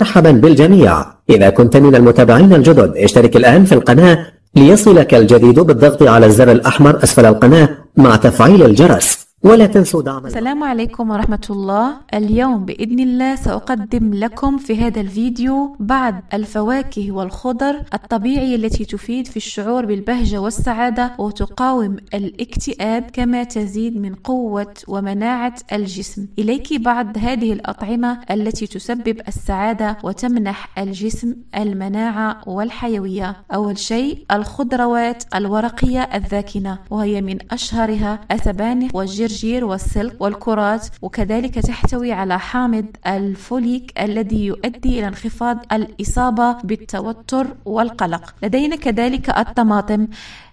مرحبا بالجميع. إذا كنت من المتابعين الجدد اشترك الآن في القناة ليصلك الجديد بالضغط على الزر الأحمر أسفل القناة مع تفعيل الجرس، ولا تنسوا دعم. السلام عليكم ورحمة الله. اليوم بإذن الله سأقدم لكم في هذا الفيديو بعض الفواكه والخضر الطبيعية التي تفيد في الشعور بالبهجة والسعادة وتقاوم الاكتئاب كما تزيد من قوة ومناعة الجسم. إليك بعض هذه الأطعمة التي تسبب السعادة وتمنح الجسم المناعة والحيوية. أول شيء الخضروات الورقية الذاكنة، وهي من أشهرها السبانخ والجرجير والسلق والكرات، وكذلك تحتوي على حامض الفوليك الذي يؤدي إلى انخفاض الإصابة بالتوتر والقلق. لدينا كذلك الطماطم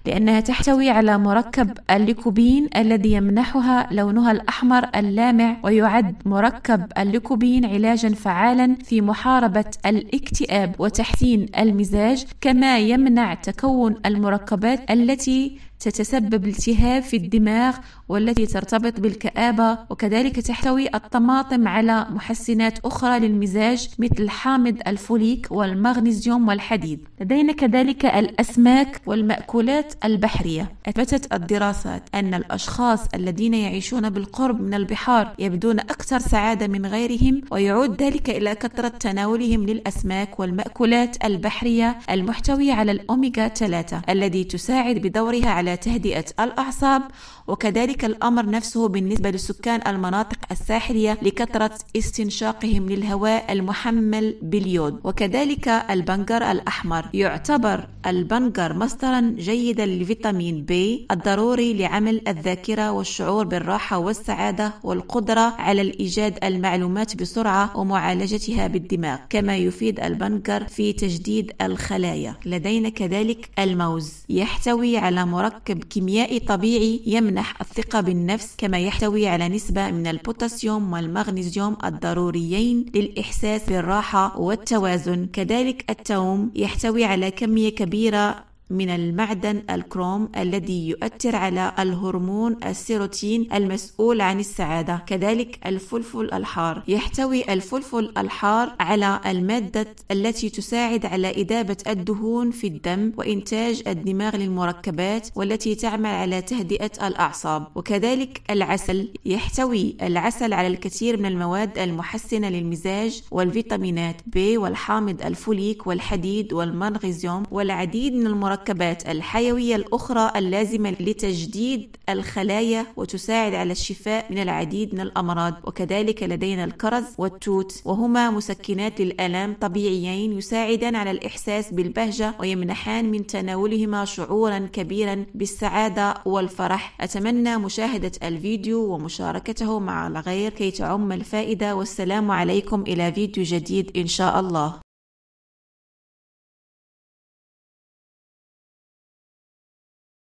لأنها تحتوي على مركب الليكوبين الذي يمنحها لونها الأحمر اللامع، ويعد مركب الليكوبين علاجا فعالا في محاربة الاكتئاب وتحسين المزاج، كما يمنع تكون المركبات التي تتسبب التهاب في الدماغ والتي ترتبط بالكآبة. وكذلك تحتوي الطماطم على محسنات أخرى للمزاج مثل حامض الفوليك والمغنيسيوم والحديد. لدينا كذلك الأسماك والمأكولات البحرية. أثبتت الدراسات أن الأشخاص الذين يعيشون بالقرب من البحار يبدون أكثر سعادة من غيرهم، ويعود ذلك إلى كثرة تناولهم للأسماك والمأكولات البحرية المحتوية على الأوميغا 3 الذي تساعد بدورها على تهدئة الأعصاب. وكذلك الأمر نفسه بالنسبة لسكان المناطق الساحلية لكثرة استنشاقهم للهواء المحمل باليود. وكذلك البنجر الأحمر، يعتبر البنجر مصدرا جيدا للفيتامين بي الضروري لعمل الذاكرة والشعور بالراحة والسعادة والقدرة على الإيجاد المعلومات بسرعة ومعالجتها بالدماغ، كما يفيد البنجر في تجديد الخلايا. لدينا كذلك الموز، يحتوي على مركب كيميائي طبيعي يمنح الثقة بالنفس، كما يحتوي على نسبة من البوتاسيوم والمغنيسيوم الضروريين للإحساس بالراحة والتوازن. كذلك الثوم يحتوي على كمية كبيرة من المعدن الكروم الذي يؤثر على الهرمون السيروتين المسؤول عن السعادة. كذلك الفلفل الحار، يحتوي الفلفل الحار على المادة التي تساعد على إذابة الدهون في الدم وإنتاج الدماغ للمركبات والتي تعمل على تهدئة الأعصاب. وكذلك العسل، يحتوي العسل على الكثير من المواد المحسنة للمزاج والفيتامينات بي والحامض الفوليك والحديد والمغنيسيوم والعديد من المركبات الحيوية الأخرى اللازمة لتجديد الخلايا وتساعد على الشفاء من العديد من الأمراض. وكذلك لدينا الكرز والتوت، وهما مسكنات للآلام طبيعيين يساعدان على الإحساس بالبهجة ويمنحان من تناولهما شعورا كبيرا بالسعادة والفرح. أتمنى مشاهدة الفيديو ومشاركته مع الغير كي تعم الفائدة، والسلام عليكم إلى فيديو جديد إن شاء الله.